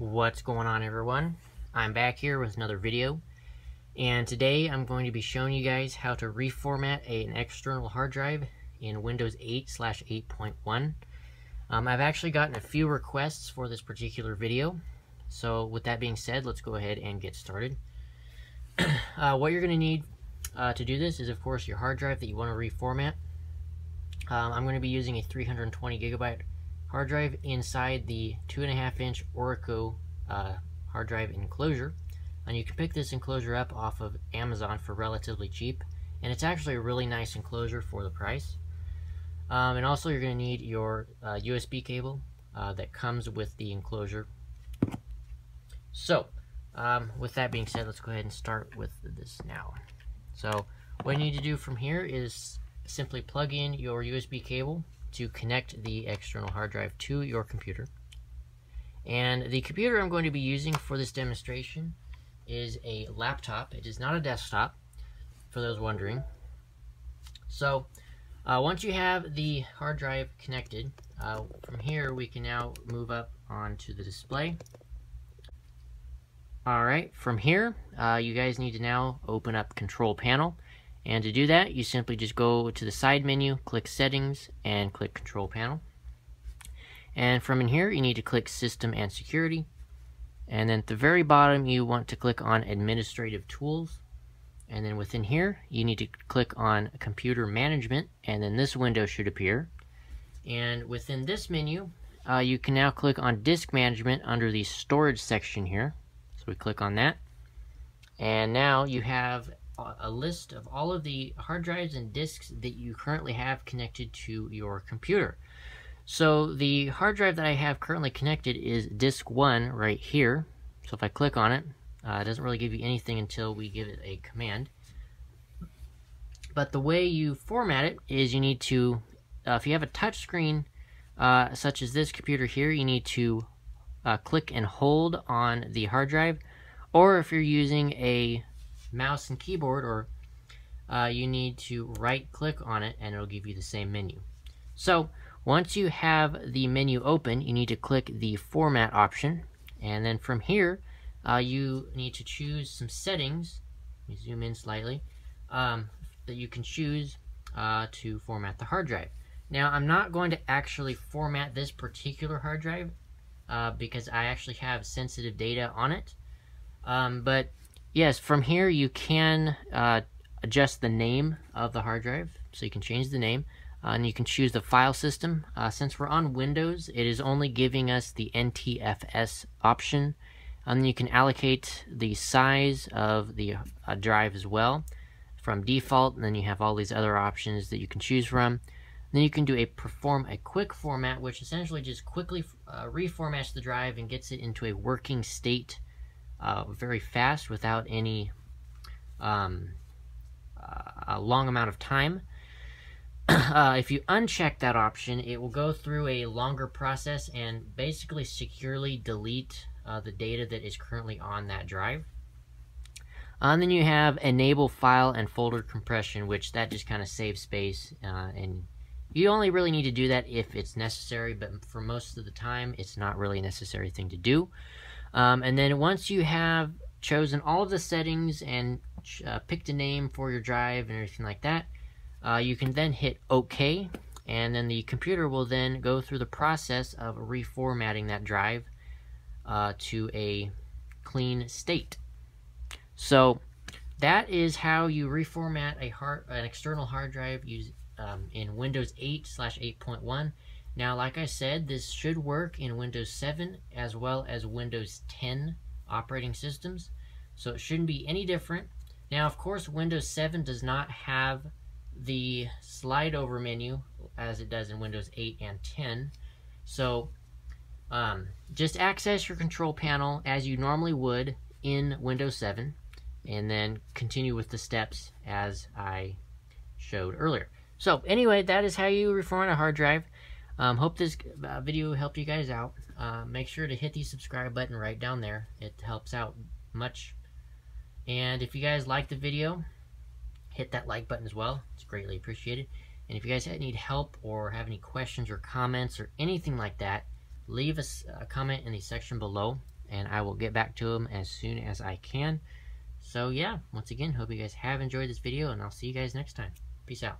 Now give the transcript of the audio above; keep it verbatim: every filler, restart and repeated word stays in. What's going on, everyone? I'm back here with another video, and today I'm going to be showing you guys how to reformat a, an external hard drive in Windows eight slash eight point one. um, I've actually gotten a few requests for this particular video, so with that being said, let's go ahead and get started. Uh, what you're going to need uh, to do this is, of course, your hard drive that you want to reformat. um, I'm going to be using a three hundred twenty gigabyte hard drive inside the two and a half inch Orico uh, hard drive enclosure, and you can pick this enclosure up off of Amazon for relatively cheap, and it's actually a really nice enclosure for the price. Um, and also you're going to need your uh, U S B cable uh, that comes with the enclosure. So um, with that being said, let's go ahead and start with this now. So what you need to do from here is simply plug in your U S B cable to connect the external hard drive to your computer. And the computer I'm going to be using for this demonstration is a laptop. It is not a desktop, for those wondering. So uh, once you have the hard drive connected, uh, from here we can now move up onto the display. Alright, from here uh, you guys need to now open up Control Panel. And to do that, you simply just go to the side menu, click Settings, and click Control Panel. And from in here, you need to click System and Security. And then at the very bottom, you want to click on Administrative Tools. And then within here, you need to click on Computer Management. And then this window should appear. And within this menu, uh, you can now click on Disk Management under the Storage section here. So we click on that. And now you have a list of all of the hard drives and disks that you currently have connected to your computer. So the hard drive that I have currently connected is disk one right here. So if I click on it, uh, it doesn't really give you anything until we give it a command. But the way you format it is you need to, uh, if you have a touch screen uh, such as this computer here, you need to uh, click and hold on the hard drive. Or if you're using a mouse and keyboard, or uh, you need to right click on it and it'll give you the same menu. So once you have the menu open, you need to click the format option, and then from here uh, you need to choose some settings. Let me zoom in slightly, um, that you can choose uh, to format the hard drive. Now I'm not going to actually format this particular hard drive uh, because I actually have sensitive data on it, um, but yes, from here you can uh, adjust the name of the hard drive, so you can change the name, uh, and you can choose the file system. Uh, since we're on Windows, it is only giving us the N T F S option, and you can allocate the size of the uh, drive as well from default, and then you have all these other options that you can choose from. And then you can do a perform a quick format, which essentially just quickly uh, reformats the drive and gets it into a working state Uh, very fast without any um, uh, a long amount of time. uh, if you uncheck that option, it will go through a longer process and basically securely delete uh, the data that is currently on that drive. And then you have enable file and folder compression, which that just kind of saves space, uh, and you only really need to do that if it's necessary, but for most of the time it's not really a necessary thing to do. Um, and then once you have chosen all of the settings and uh, picked a name for your drive and everything like that, uh, you can then hit OK, and then the computer will then go through the process of reformatting that drive uh, to a clean state. So that is how you reformat a hard, an external hard drive use, um, in Windows eight slash eight point one. Now, like I said, this should work in Windows seven as well as Windows ten operating systems, so it shouldn't be any different. Now, of course, Windows seven does not have the slide over menu as it does in Windows eight and ten, so um, just access your Control Panel as you normally would in Windows seven, and then continue with the steps as I showed earlier. So anyway, that is how you reformat a hard drive. Um, hope this uh, video helped you guys out. Uh, make sure to hit the subscribe button right down there. It helps out much. And if you guys like the video, hit that like button as well. It's greatly appreciated. And if you guys need help or have any questions or comments or anything like that, leave us a comment in the section below. and I will get back to them as soon as I can. So yeah, once again, hope you guys have enjoyed this video, and I'll see you guys next time. Peace out.